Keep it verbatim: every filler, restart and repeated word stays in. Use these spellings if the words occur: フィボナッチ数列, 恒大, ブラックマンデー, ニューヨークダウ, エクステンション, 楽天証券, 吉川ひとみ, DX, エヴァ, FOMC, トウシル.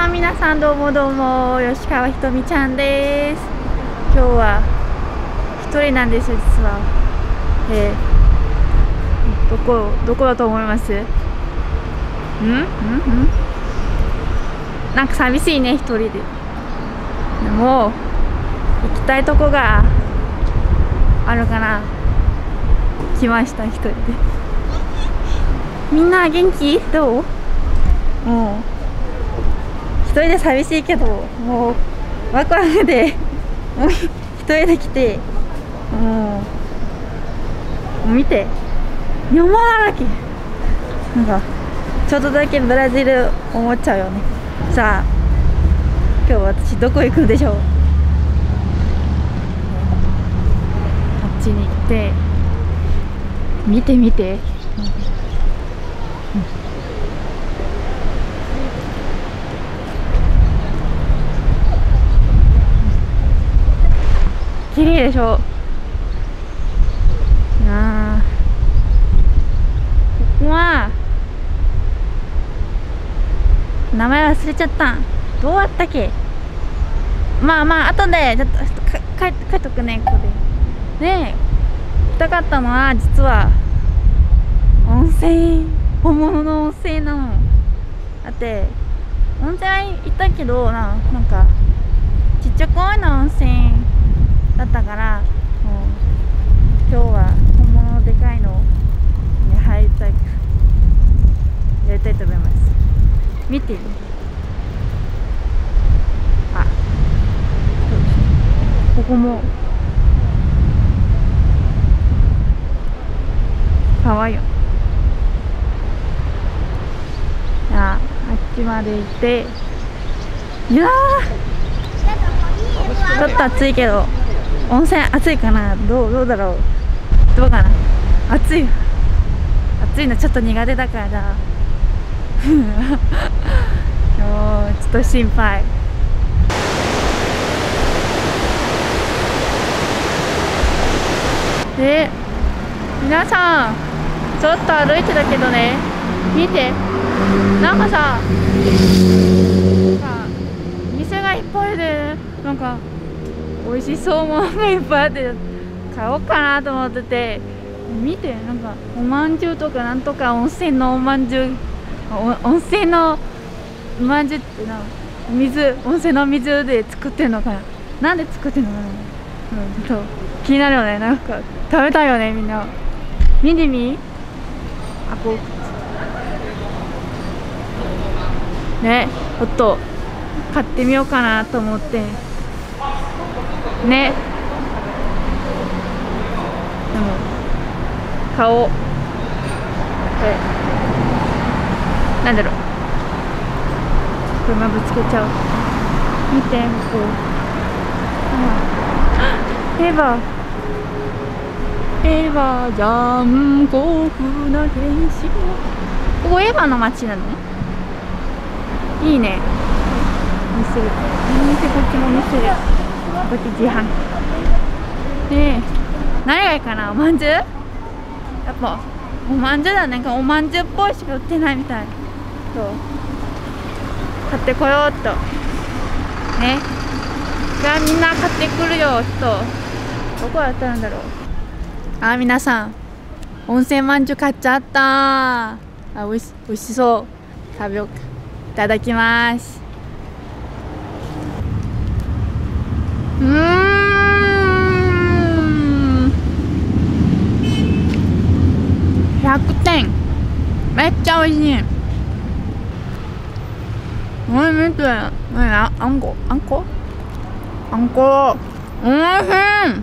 さん皆さんどうもどうも、吉川ひとみちゃんです。今日は一人なんですよ、実は。えー、どこどこだと思います？ん？ん？ん？なんか寂しいね、一人で。でも行きたいとこがあるかな。来ました、一人で。みんな元気？どう？もう一人で寂しいけど、もうワクワクで一人で来て、もう見て山だらけ。なんかちょっとだけブラジル思っちゃうよね。さあ今日私どこ行くんでしょう。あっちに行って見て見て、うんうん、綺麗でしょ。あここは名前忘れちゃった。どうあったっけ。まあまあ後でちょっと書いとくね、ここで。で行きたかったのは実は温泉、本物の温泉なの。だって温泉は行ったけど、な、なんかちっちゃく多いな温泉だったから、もう今日は本物のでかいのに入りたい、やりたいと思います。見て、あ、ここもかわいいよ。あ、あっちまで行って、いやーちょっと暑いけど温泉暑いかな、どう、どうだろう、どうかな、暑い、暑いのちょっと苦手だからなちょっと心配。で、皆さんちょっと歩いてたけどね、見て、なんかさ、なんか店がいっぱいで、なんか美味しそうものがいっぱいあって買おうかなと思ってて、見て、なんかおまんじゅうとか、なんとか温泉のおまんじゅう、温泉のおまんじゅうってな、水、温泉の水で作ってるのかな、なんで作ってるのかな、うん、そう気になるよね。なんか食べたいよね、みんな。見てみ、あ、こうね、ちょっと買ってみようかなと思ってね。でも買おう。なんだろう、車ぶつけちゃう。見て、ここ、ああ、エヴァ、エヴァ残酷な天使。ここエヴァの街なの。いいね。見せる、見せ、こっちも見せる。こっち自販機。ねえ、何がいいかな、おまんじゅう。やっぱおまんじゅうだね。おまんじゅうっぽいしか売ってないみたい。そう、買ってこようっとね。じゃあみんな買ってくるよっと。どこだったんだろう。あ、皆さん温泉まんじゅう買っちゃった。あ、おいし、おいしそう。食べようか。いただきます。うーん、ひゃくてん。めっちゃ美味しい。おい、見て、あんこ、あんこ、あんこ、おいしい。